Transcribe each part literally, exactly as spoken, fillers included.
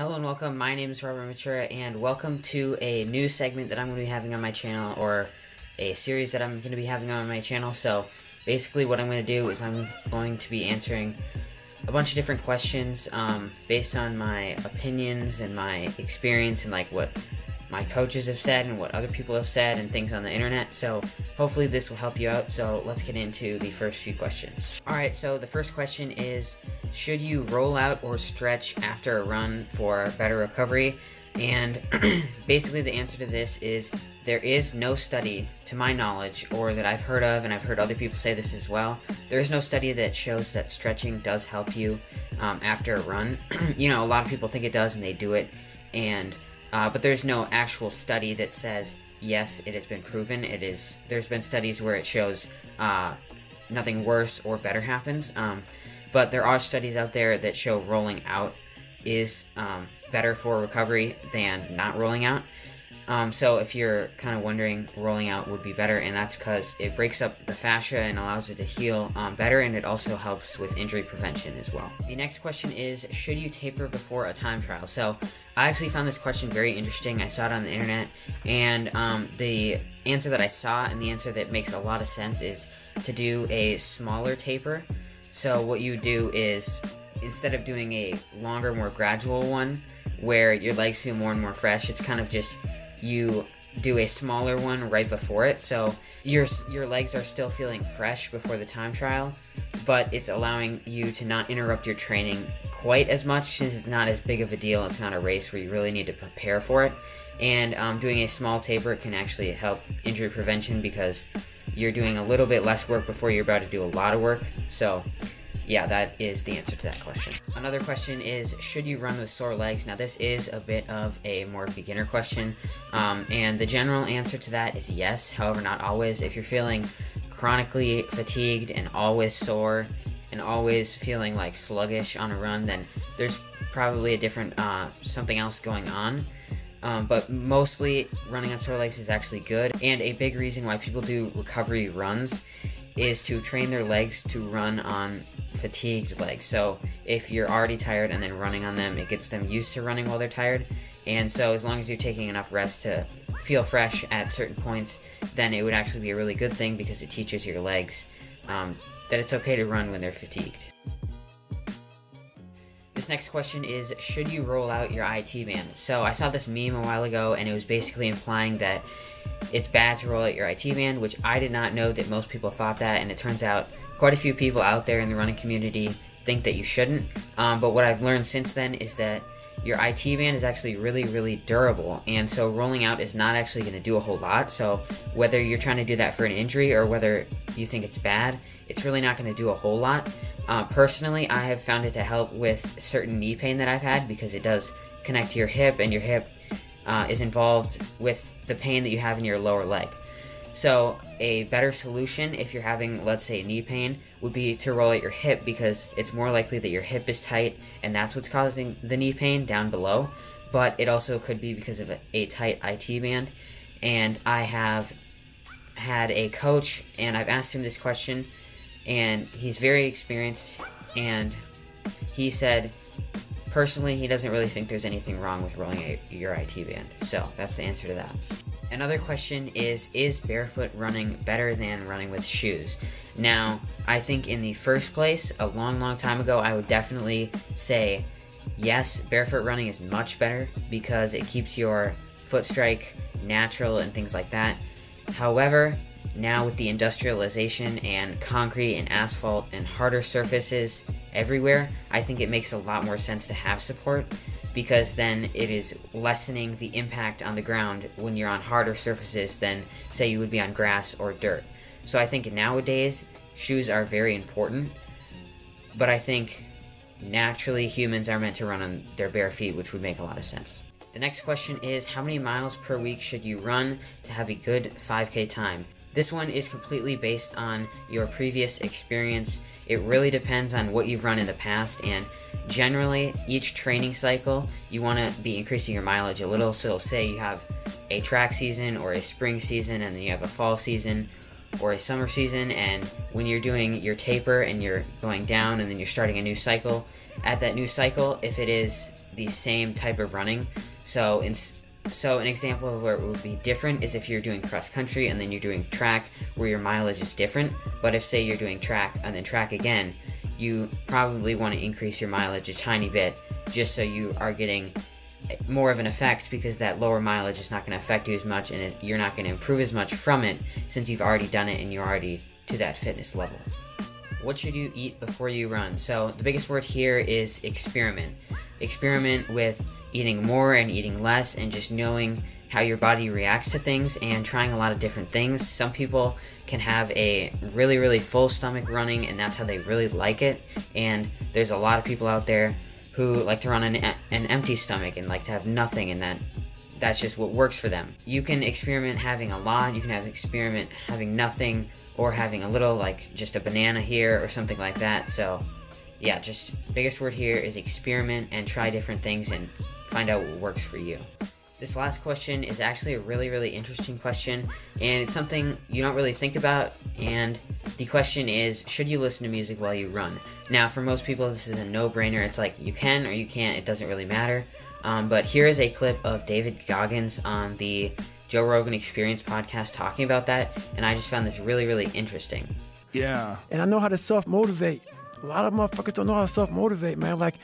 Hello and welcome. My name is Robert Mechura, and welcome to a new segment that I'm going to be having on my channel, or a series that I'm going to be having on my channel. So basically what I'm going to do is I'm going to be answering a bunch of different questions um, based on my opinions and my experience and like what my coaches have said and what other people have said and things on the internet. So hopefully this will help you out. So let's get into the first few questions. Alright, so the first question is, should you roll out or stretch after a run for better recovery? And basically the answer to this is there is no study, to my knowledge, or that I've heard of, and I've heard other people say this as well, there is no study that shows that stretching does help you um, after a run. You know, a lot of people think it does and they do it, and uh, but there's no actual study that says, yes, it has been proven. It is. There's been studies where it shows uh, nothing worse or better happens. Um, But there are studies out there that show rolling out is um, better for recovery than not rolling out. Um, so if you're kind of wondering, rolling out would be better, and that's because it breaks up the fascia and allows it to heal um, better, and it also helps with injury prevention as well. The next question is, should you taper before a time trial? So I actually found this question very interesting. I saw it on the internet, and um, the answer that I saw and the answer that makes a lot of sense is to do a smaller taper. So what you do is, instead of doing a longer, more gradual one, where your legs feel more and more fresh, it's kind of just, you do a smaller one right before it, so your, your legs are still feeling fresh before the time trial, but it's allowing you to not interrupt your training quite as much, since it's not as big of a deal, it's not a race where you really need to prepare for it, and um, doing a small taper can actually help injury prevention, because you're doing a little bit less work before you're about to do a lot of work. So yeah, that is the answer to that question. Another question is, should you run with sore legs? Now this is a bit of a more beginner question, um, and the general answer to that is yes, however not always. If you're feeling chronically fatigued and always sore and always feeling like sluggish on a run, then there's probably a different uh, something else going on. Um, but mostly running on sore legs is actually good, and a big reason why people do recovery runs is to train their legs to run on fatigued legs. So if you're already tired and then running on them, it gets them used to running while they're tired, and so as long as you're taking enough rest to feel fresh at certain points, then it would actually be a really good thing, because it teaches your legs um, that it's okay to run when they're fatigued. This next question is, should you roll out your I T band? So I saw this meme a while ago, and it was basically implying that it's bad to roll out your I T band, which I did not know that most people thought that, and it turns out quite a few people out there in the running community think that you shouldn't. Um, but what I've learned since then is that your I T band is actually really, really durable, and so rolling out is not actually going to do a whole lot. So whether you're trying to do that for an injury or whether you think it's bad, it's really not going to do a whole lot. Uh, personally, I have found it to help with certain knee pain that I've had, because it does connect to your hip, and your hip uh, is involved with the pain that you have in your lower leg. So a better solution, if you're having, let's say, knee pain, would be to roll at your hip, because it's more likely that your hip is tight and that's what's causing the knee pain down below, but it also could be because of a, a tight I T band. And I have had a coach, and I've asked him this question, and he's very experienced, and he said personally he doesn't really think there's anything wrong with rolling a, your I T band. So that's the answer to that. Another question is, is barefoot running better than running with shoes? Now I think in the first place, a long long time ago, I would definitely say yes, barefoot running is much better, because it keeps your foot strike natural and things like that. However, now with the industrialization and concrete and asphalt and harder surfaces everywhere, I think it makes a lot more sense to have support, because then it is lessening the impact on the ground when you're on harder surfaces than, say, you would be on grass or dirt. So I think nowadays shoes are very important, but I think naturally humans are meant to run on their bare feet, which would make a lot of sense. The next question is, how many miles per week should you run to have a good five K time? This one is completely based on your previous experience. It really depends on what you've run in the past, and generally each training cycle you want to be increasing your mileage a little. So say you have a track season or a spring season, and then you have a fall season or a summer season, and when you're doing your taper and you're going down and then you're starting a new cycle, at that new cycle, if it is the same type of running. So in, so an example of where it would be different is if you're doing cross country and then you're doing track, where your mileage is different. But if, say, you're doing track and then track again, you probably want to increase your mileage a tiny bit just so you are getting more of an effect, because that lower mileage is not going to affect you as much, and it, you're not going to improve as much from it since you've already done it and you're already to that fitness level. What should you eat before you run? So the biggest word here is experiment. Experiment with eating more and eating less, and just knowing how your body reacts to things and trying a lot of different things. Some people can have a really, really full stomach running, and that's how they really like it. And there's a lot of people out there who like to run an, an empty stomach and like to have nothing, and that that's just what works for them. You can experiment having a lot, you can have experiment having nothing, or having a little, like just a banana here or something like that. So yeah, just biggest word here is experiment and try different things and find out what works for you. This last question is actually a really, really interesting question, and it's something you don't really think about, and the question is, should you listen to music while you run? Now, for most people, this is a no-brainer. It's like, you can or you can't, it doesn't really matter. Um, but here is a clip of David Goggins on the Joe Rogan Experience podcast talking about that, and I just found this really, really interesting. Yeah. And I know how to self-motivate. A lot of motherfuckers don't know how to self-motivate, man. Like,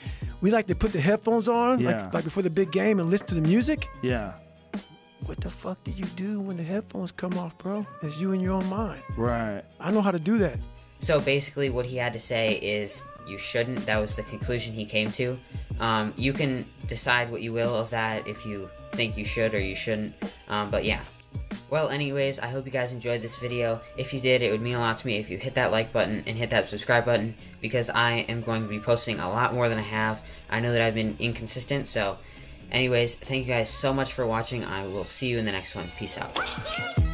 we like to put the headphones on, yeah. like, like before the big game, and listen to the music. Yeah. What the fuck do you do when the headphones come off, bro? It's you in your own mind. Right. I know how to do that. So basically what he had to say is, you shouldn't. That was the conclusion he came to. Um, you can decide what you will of that, if you think you should or you shouldn't, um, but yeah. Well, anyways, I hope you guys enjoyed this video. If you did, it would mean a lot to me if you hit that like button and hit that subscribe button, because I am going to be posting a lot more than I have. I know that I've been inconsistent, so anyways, thank you guys so much for watching. I will see you in the next one. Peace out.